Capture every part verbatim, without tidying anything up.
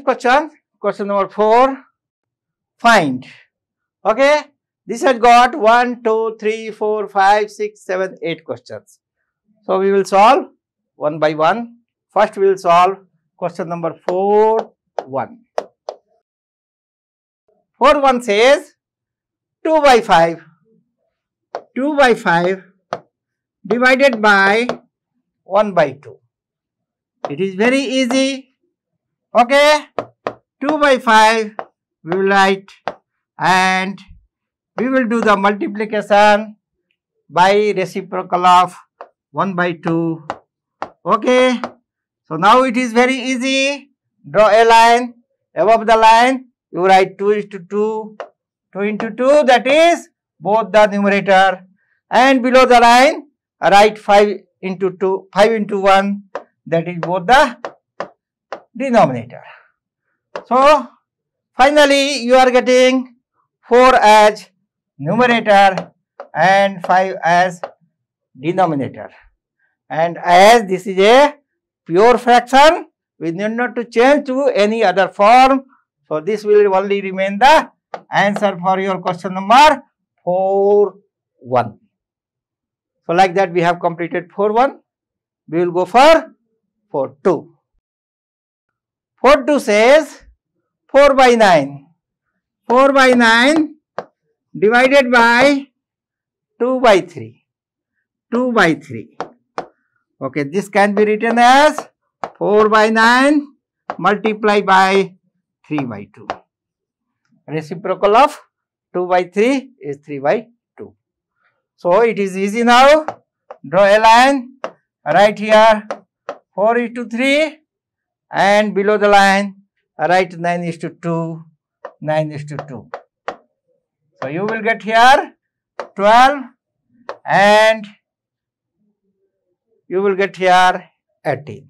next question, question number four, find. Okay, this has got one, two, three, four, five, six, seven, eight questions. So, we will solve one by one. First, we will solve question number four, one. four, one says two by five. two by five divided by one by two. It is very easy. Okay. two by five we will write and we will do the multiplication by reciprocal of one by two. Okay. So now it is very easy. Draw a line. Above the line you write two is to two. two into two, that is both the numerator, and below the line write five into two, five into one, that is both the denominator. So finally you are getting four as numerator and five as denominator, and as this is a pure fraction we need not to change to any other form, so this will only remain the answer for your question number four, one. So like that we have completed four, one. We will go for four, two. four, two says four by nine. four by nine divided by two by three. two by three. Okay, this can be written as four by nine multiplied by three by two. Reciprocal of two by three is three by two. So it is easy now. Draw a line. Write here four is to three, and below the line write nine is to two. nine is to two. So you will get here twelve, and you will get here eighteen.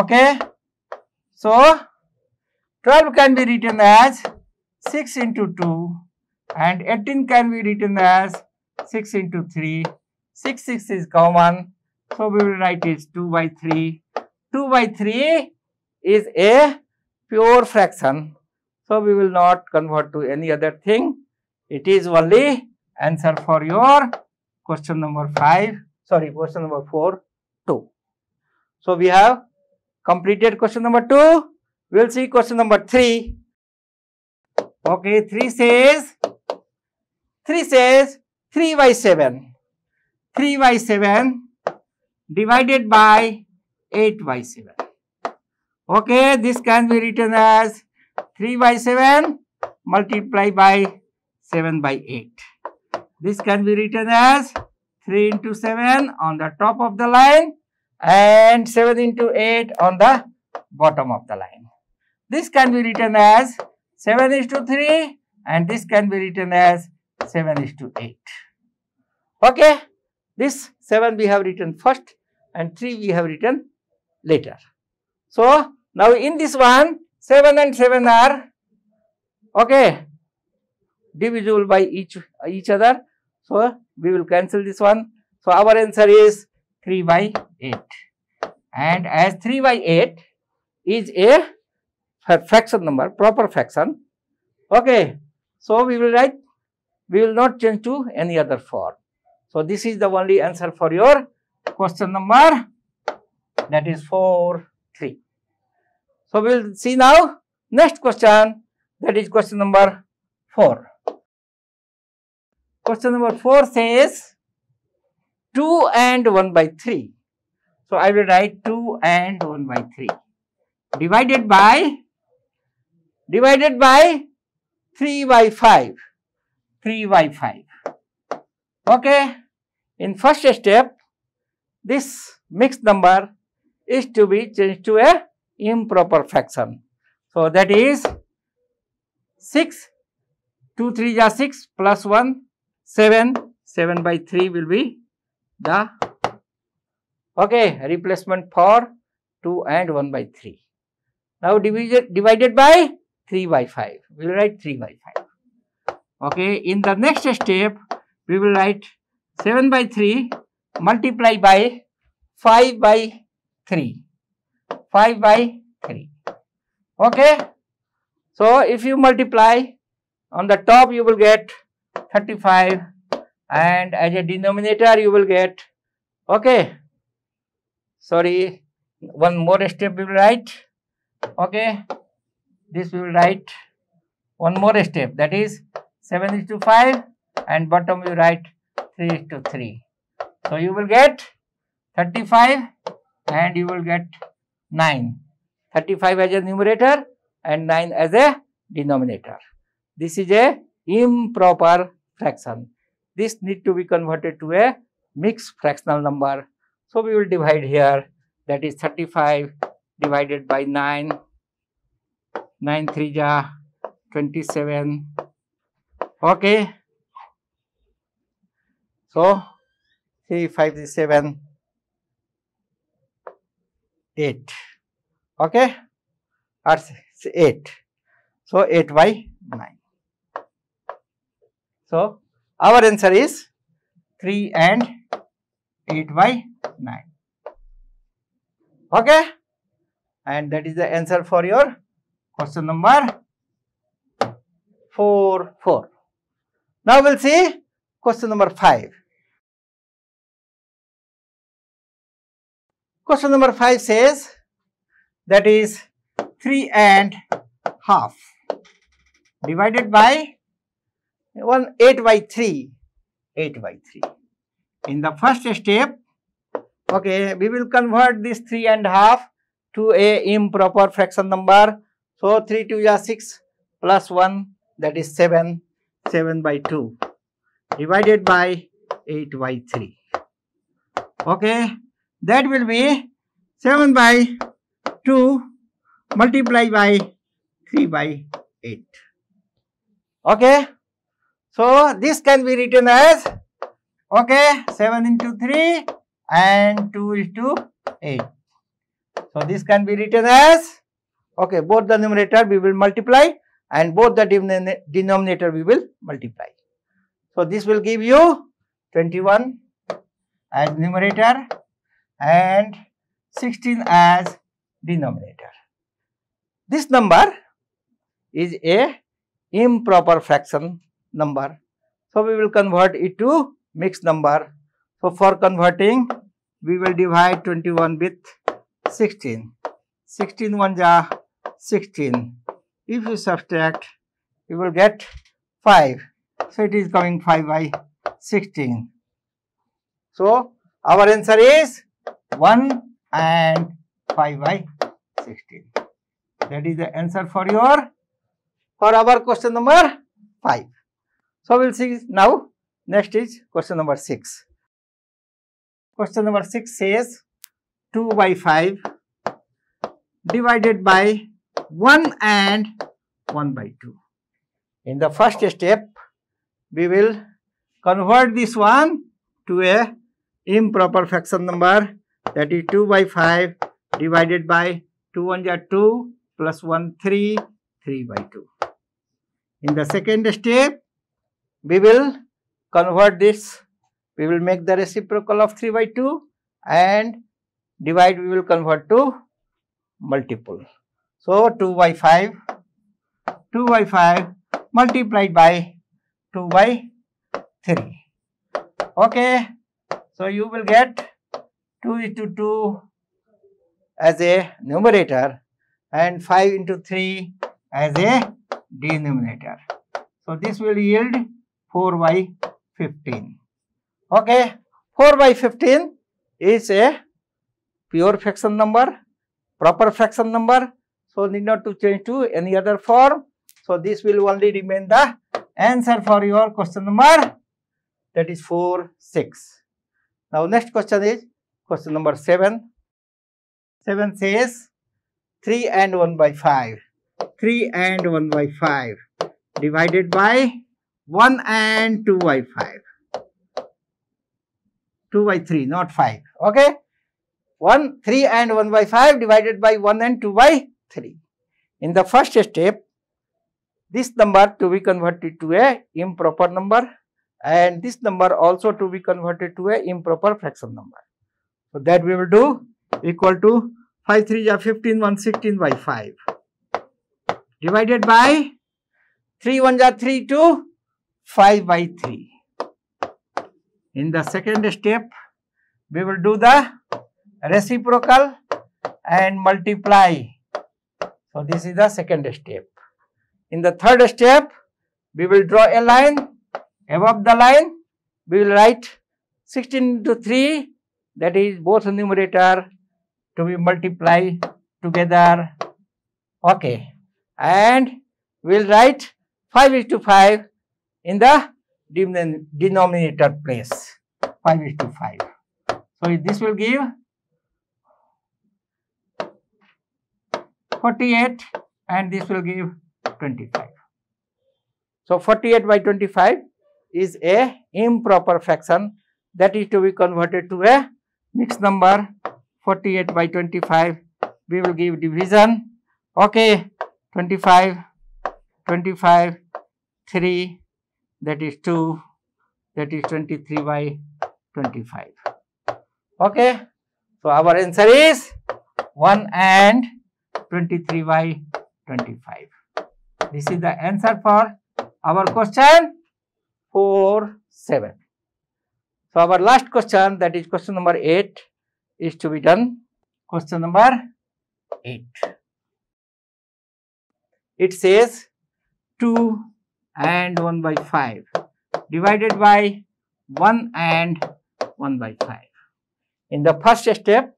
Okay. So twelve can be written as six into two. And eighteen can be written as six into three. six, six is common. So we will write it two by three. two by three is a pure fraction. So we will not convert to any other thing. It is only answer for your question number five. Sorry, question number four, two. So we have completed question number two. We will see question number three. Okay, three says, three says three by seven. three by seven divided by eight by seven. Okay, this can be written as three by seven multiplied by seven by eight. This can be written as three into seven on the top of the line and seven into eight on the bottom of the line. This can be written as seven is to three, and this can be written as seven is to eight. Okay, this seven we have written first and three we have written later. So now in this one, seven and seven are, okay, divisible by each, each other. So we will cancel this one. So our answer is three by eight. And as three by eight is a fraction number, proper fraction. Okay, so we will write, we will not change to any other form. So this is the only answer for your question number, that is four, three. So we will see now next question, that is question number four. Question number four says two and one by three. So I will write two and one by three divided by Divided by three by five. three by five. Okay. In first step, this mixed number is to be changed to a improper fraction. So that is six. two threes are six plus one. seven. seven by three will be the, okay, replacement for two and one by three. Now divided, divided by three by five. We will write three by five. Okay, in the next step, we will write seven by three multiplied by five by three. five by three. Okay. So if you multiply on the top, you will get thirty-five, and as a denominator you will get, okay, sorry, one more step we will write, okay, this we will write one more step, that is seven is to five, and bottom you write three is to three. So you will get thirty-five and you will get nine, thirty-five as a numerator and nine as a denominator. This is a improper fraction. This need to be converted to a mixed fractional number. So we will divide here, that is thirty-five divided by nine, nine threes are twenty-seven, okay. So three, five, seven, eight, okay, or eight. So eight by nine. So our answer is three and eight by nine, okay, and that is the answer for your question number four four. Now we'll see question number five. Question number five says, that is three and half divided by one, eight by three. In the first step, okay, we will convert this three and half to a improper fraction number. So three twos are six plus one, that is seven, seven by two divided by eight by three. Okay, that will be seven by two multiplied by three by eight. Okay, so this can be written as, okay, seven into three and two is to eight. So this can be written as, okay, both the numerator we will multiply and both the denom denominator we will multiply. So this will give you twenty-one as numerator and sixteen as denominator. This number is a improper fraction number. So we will convert it to mixed number. So for converting, we will divide twenty-one with sixteen. sixteen ones are sixteen. If you subtract, you will get five. So it is coming five by sixteen. So our answer is one and five by sixteen. That is the answer for your, for our question number five. So we'll see now. Next is question number six. Question number six says two by five divided by one and one by two. In the first step, we will convert this one to a improper fraction number, that is two by five divided by two ones are two plus one, three, three by two. In the second step, we will convert this, we will make the reciprocal of three by two and divide, we will convert to multiple. So two by five, two by five multiplied by two by three. Okay, so you will get two into two as a numerator and five into three as a denominator. So this will yield four by fifteen. Okay, four by fifteen is a pure fraction number, proper fraction number. So need not to change to any other form. So this will only remain the answer for your question number, that is four, six. Now next question is question number seven. seven says three and one by five. three and one by five divided by one and two by five. two by three, not five. Okay. one, three and one by five divided by one and two by three. In the first step, this number to be converted to a improper number and this number also to be converted to a improper fraction number. So that we will do equal to five threes are fifteen, one sixteen by five. divided by three ones are three, two, five by three. In the second step, we will do the reciprocal and multiply. So this is the second step. In the third step, we will draw a line. Above the line, we will write sixteen into three, that is both numerator to be multiplied together. Okay. And we will write five is to five in the denominator place. five is to five. So this will give forty-eight and this will give twenty-five. So forty-eight by twenty-five is a improper fraction, that is to be converted to a mixed number. forty-eight by twenty-five, we will give division. Okay, twenty-five, twenty-five, three, that is two, that is twenty-three by twenty-five. Okay, so our answer is one and twenty-three by twenty-five. This is the answer for our question four, seven. So our last question, that is question number eight, is to be done. Question number eight. It says two and one by five divided by one and one by five. In the first step,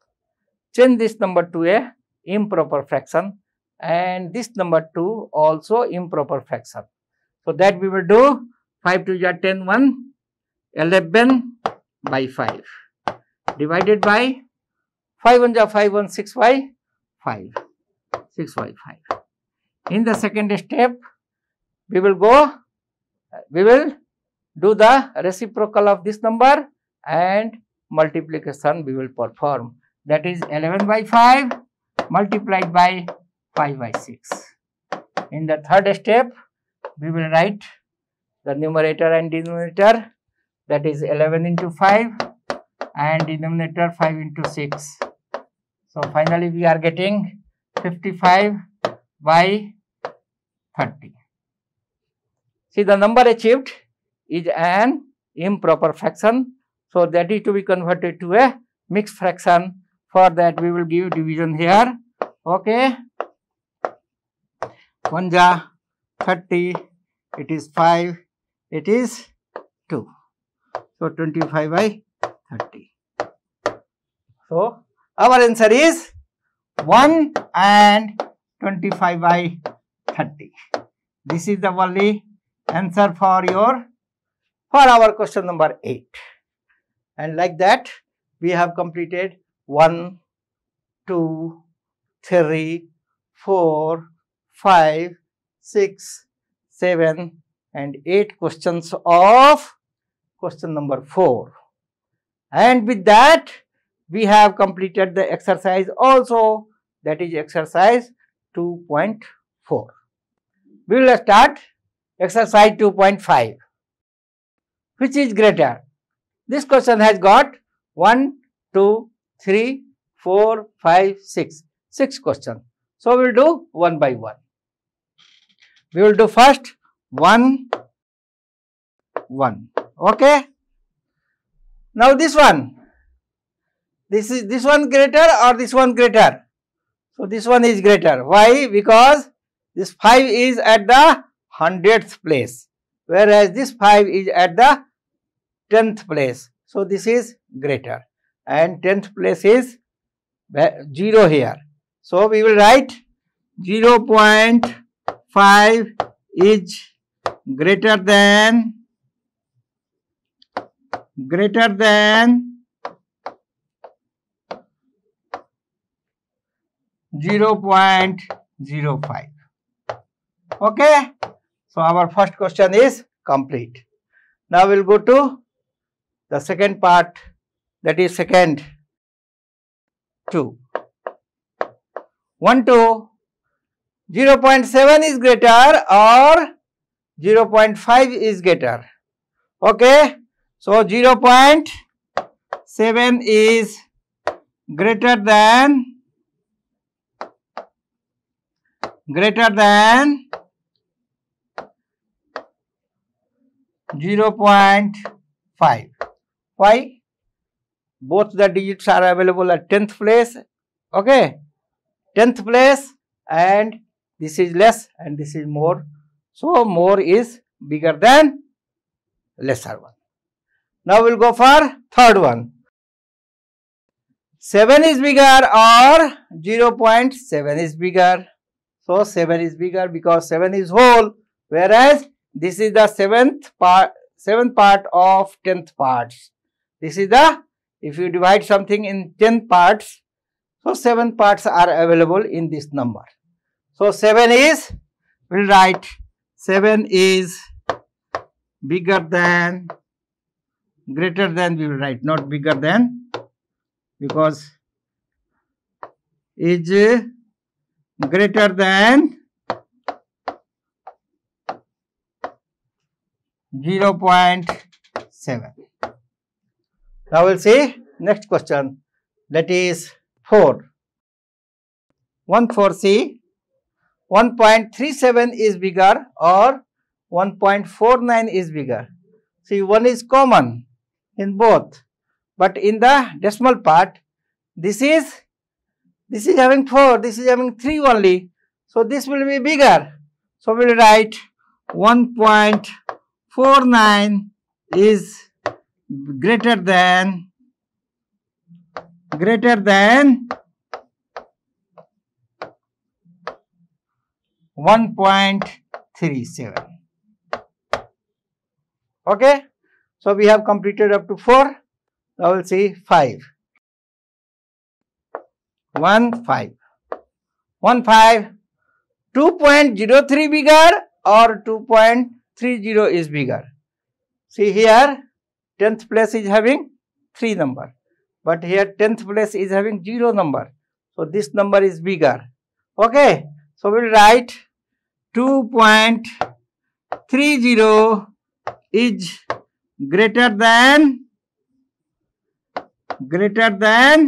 change this number to a improper fraction and this number to also improper fraction. So that we will do five to the ten, one, eleven by five divided by five one the five, one, six by five, six by five. In the second step, we will go, we will do the reciprocal of this number and multiplication we will perform. That is eleven by five multiplied by five by six. In the third step, we will write the numerator and denominator, that is eleven into five and denominator five into six. So finally we are getting fifty-five by thirty. See, the number achieved is an improper fraction, so that is to be converted to a mixed fraction. For that we will give division here. Okay, one ja thirty, it is five, it is two. So twenty-five by thirty. So our answer is one and twenty-five by thirty. This is the only answer for your for our question number eight. And like that, we have completed one, two, three, four, five, six, seven, and eight questions of question number four. And with that, we have completed the exercise also, that is exercise two point four. We will start exercise two point five. Which is greater? This question has got one, two, three, four, five, six. six questions. So we will do one by one. We will do first one, one. Okay. Now this one. This is this one greater or this one greater? So this one is greater. Why? Because this five is at the hundredth place, whereas this five is at the tenth place. So this is greater, and tenth place is zero here. So we will write zero point five is greater than greater than zero point zero five. Okay. So our first question is complete. Now we will go to the second part, that is second two. one, two, zero point seven is greater or zero point five is greater. Okay. So zero point seven is greater than greater than zero point five. Why? Both the digits are available at tenth place, okay, tenth place, and this is less and this is more. So, more is bigger than lesser one. Now, we will go for third one. seven is bigger or zero point seven is bigger. So, seven is bigger because seven is whole, whereas this is the seventh part, seventh part of tenth parts. This is the, if you divide something in ten parts, so seven parts are available in this number. So, seven is, we will write seven is bigger than, greater than we will write, not bigger than, because is greater than zero point seven. Now, we will see next question, that is four. one four C, one point three seven is bigger or one point four nine is bigger. See, one is common in both, but in the decimal part, this is, this is having four, this is having three only. So, this will be bigger. So, we will write one point four nine is greater than greater than one point three seven. Okay, so we have completed up to four. Now we'll see five. one five. one five. two point zero three bigger or two point three zero is bigger. See here, tenth place is having three number, but here tenth place is having zero number. So, this number is bigger. Okay. So, we will write two point three zero is greater than, greater than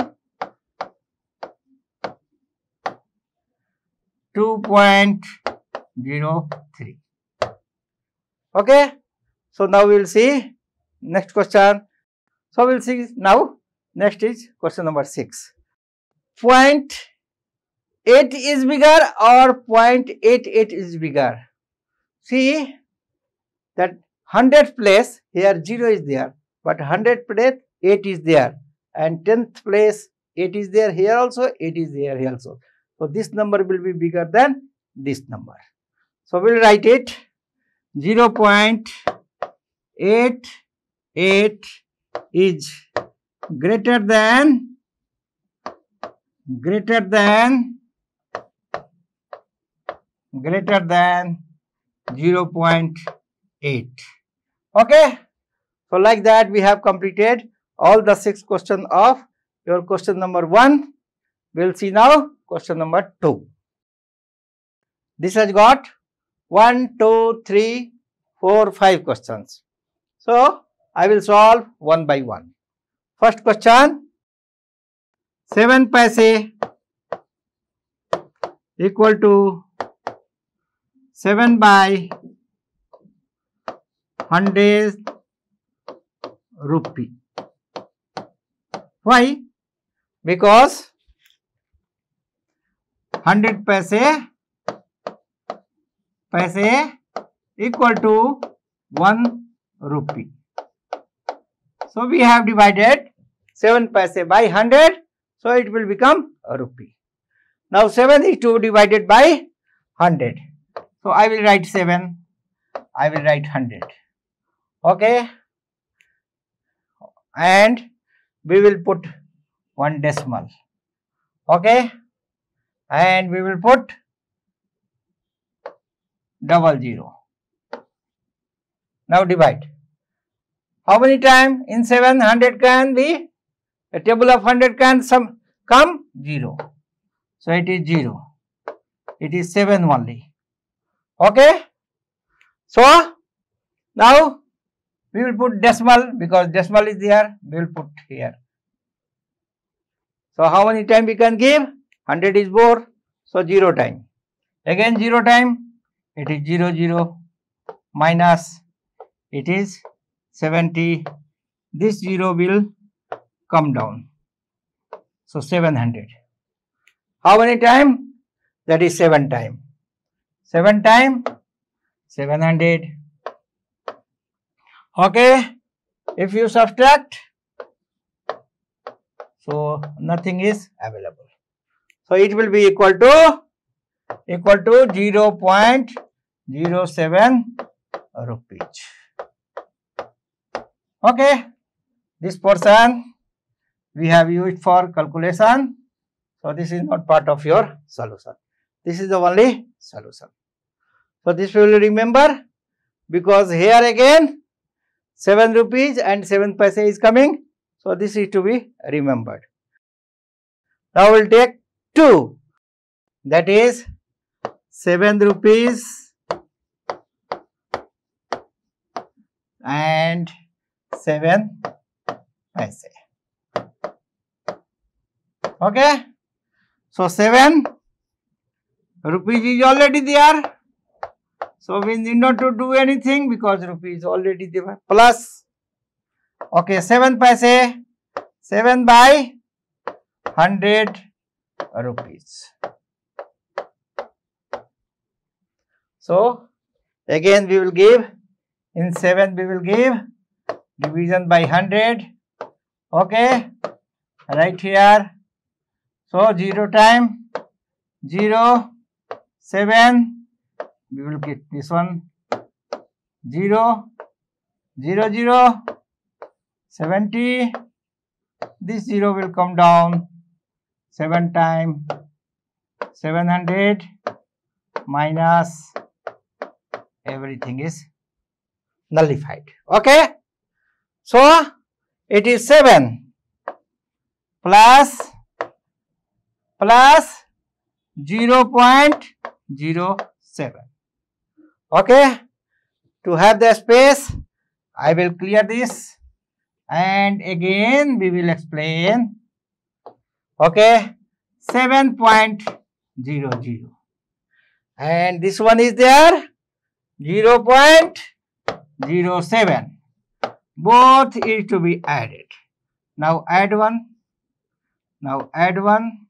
two point zero three. Okay. So, now we will see next question. So, we will see now. Next is question number six. Point eight is bigger or point eight eight is bigger. See that hundredth place, here zero is there, but hundredth place eight is there, and tenth place eight is there, here also eight is there, here also. So, this number will be bigger than this number. So, we will write it zero point eight eight is greater than, greater than, greater than zero point eight. Okay. So, like that we have completed all the six questions of your question number one. We will see now question number two. This has got one, two, three, four, five questions. So, I will solve one by one. First question, seven paise equal to seven by hundred rupee. Why? Because hundred paise, paise equal to one rupee. So, we have divided seven paise by hundred, so it will become a rupee. Now, seven is two divided by hundred. So, I will write seven, I will write hundred. Okay. And we will put one decimal. Okay. And we will put double zero. Now, divide. How many times in seven? Hundred can be, a table of hundred can some come zero. So, it is zero. It is seven only. Okay. So, now we will put decimal because decimal is there. We will put here. So, how many times we can give? Hundred is four. So, zero time. Again zero time, it is zero zero minus, it is seventy. This zero will come down. So seven hundred. How many time? That is seven time. seven time, seven hundred. Okay. If you subtract, so nothing is available. So it will be equal to equal to zero point zero seven rupees. Okay. This portion we have used for calculation. So this is not part of your solution. This is the only solution. So this will remember, because here again seven rupees and seven paise is coming. So this is to be remembered. Now we will take two. That is seven rupees and seven paise. Okay. So seven rupees is already there. So we need not to do anything because rupees is already there. Plus, okay, seven paise, seven by one hundred rupees. So again we will give, in seven we will give division by one hundred. Okay, right here. So zero time, zero, seven, we will get this one, zero, zero, zero, seventy, this zero will come down, seven time, seven hundred, minus, everything is nullified. Okay. So it is seven plus plus zero point zero seven. Okay. To have the space, I will clear this and again we will explain. Okay. seven point zero zero. And this one is there zero point zero seven. Both is to be added. Now add one. Now add one.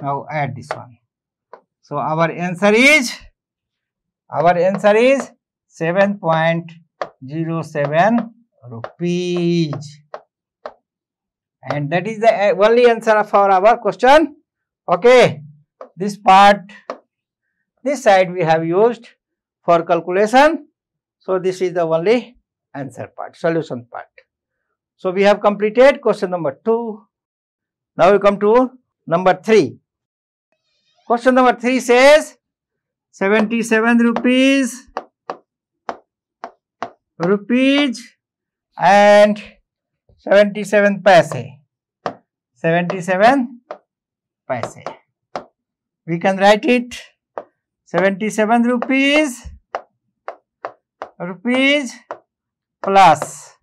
Now add this one. So our answer is, our answer is seven point zero seven rupees. And that is the only answer for our question. Okay. This part, this side we have used for calculation. So this is the only answer part, solution part. So we have completed question number two. Now we come to number three. Question number three says seventy-seven rupees, rupees and seventy-seven paise, seventy-seven paise. We can write it seventy-seven rupees, rupees plus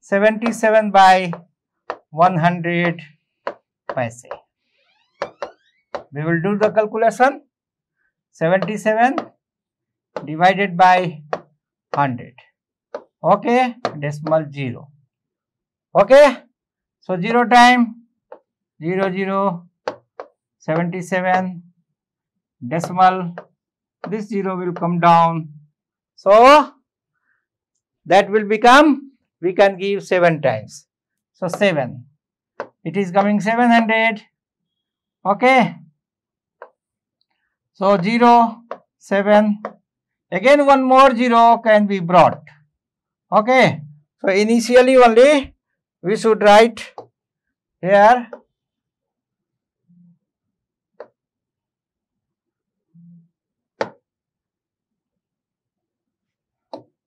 seventy-seven by one hundred paise. We will do the calculation. seventy-seven divided by one hundred. Okay. Decimal zero. Okay. So zero time, zero, zero, seventy-seven, decimal, this zero will come down. So that will become, we can give seven times. So seven, it is coming seven hundred. Okay. So zero, seven, again one more zero can be brought. Okay. So initially only we should write here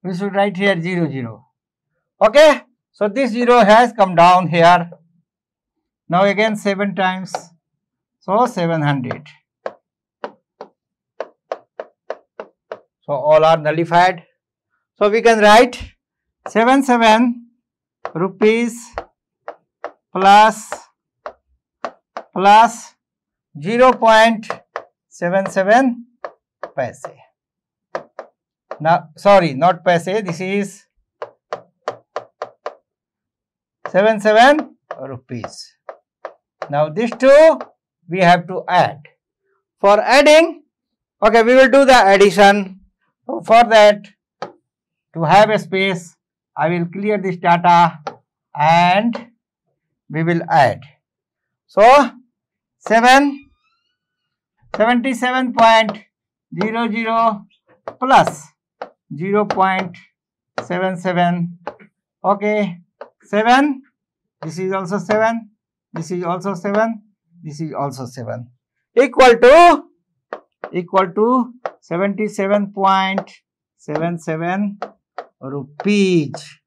we should write here zero, zero. Okay. So this zero has come down here. Now again seven times. So seven hundred. So all are nullified. So we can write seventy-seven rupees plus plus zero point seven seven paise. Now, sorry, not paise, this is seventy-seven rupees. Now, these two we have to add. For adding, okay, we will do the addition. So, for that, to have a space, I will clear this data and we will add. So, seven, seventy-seven point zero zero plus zero point seven seven, okay, seven, this is also seven, this is also seven, this is also seven, equal to, equal to seventy-seven point seven seven rupees.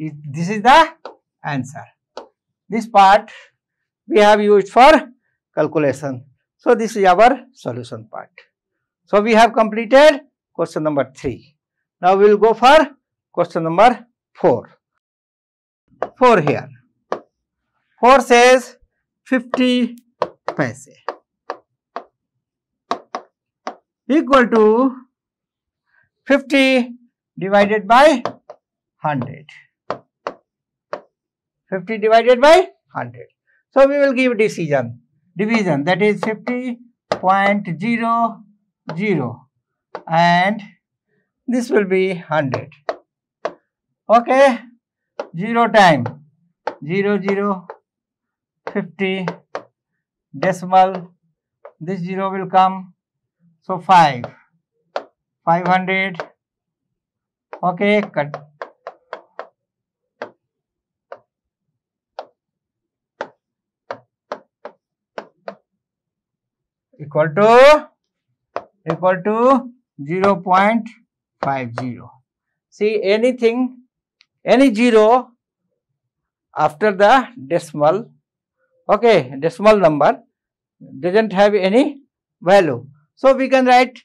It, this is the answer. This part we have used for calculation. So, this is our solution part. So, we have completed question number three. Now, we will go for question number four. four here. four says fifty paise equal to fifty divided by one hundred. fifty divided by one hundred. So, we will give decision, division, that is fifty point zero zero and this will be one hundred. Okay, zero time zero zero fifty decimal, this zero will come, so five, five hundred, okay, cut. Equal to, equal to zero point five zero. See, anything, any zero after the decimal, okay, decimal number doesn't have any value. So, we can write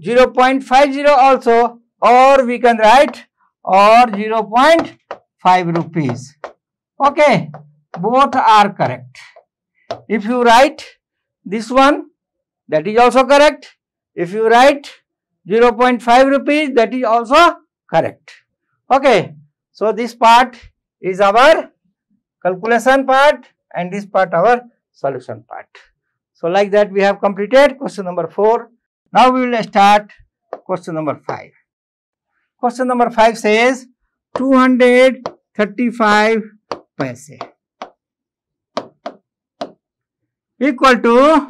zero point five zero also, or we can write or zero point five rupees. Okay, both are correct. If you write this one, that is also correct. If you write zero point five rupees, that is also correct. Okay. So, this part is our calculation part and this part our solution part. So, like that we have completed question number four. Now, we will start question number five. Question number five says two hundred thirty-five paise equal to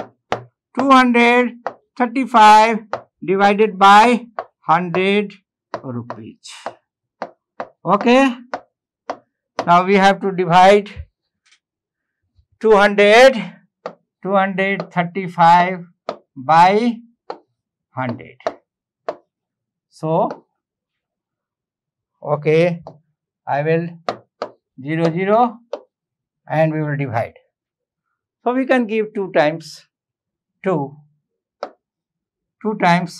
two hundred thirty-five divided by one hundred rupees. Okay. Now we have to divide two hundred, two hundred thirty-five by one hundred. So, okay, I will zero zero and we will divide. So, we can give two times. two, two times,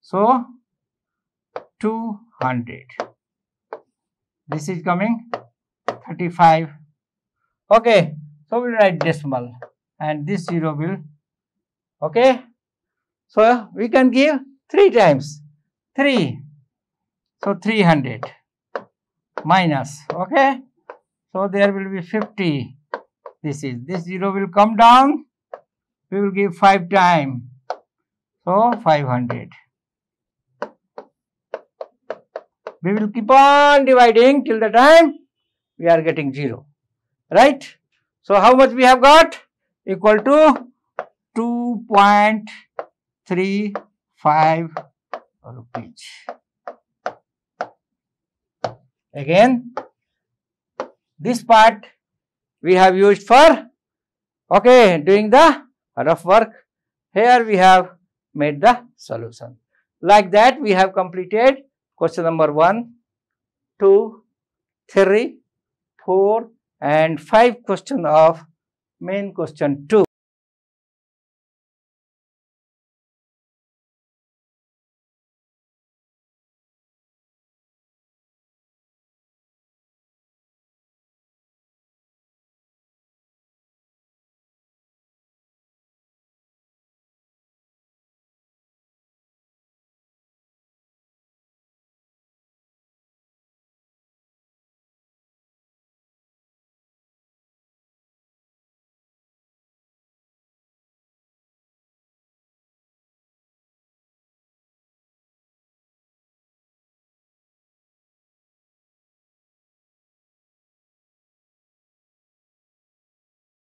so two hundred, this is coming thirty-five, okay, so we will write decimal and this zero will, okay, so we can give three times, three, so three hundred minus, okay, so there will be fifty, this is, this zero will come down. We will give five times, so five hundred. We will keep on dividing till the time we are getting zero, right? So, how much we have got? Equal to two point three five rupees. Again, this part we have used for, okay, doing the rough work. Here we have made the solution. Like that we have completed question number one, two, three, four and five question of main question two.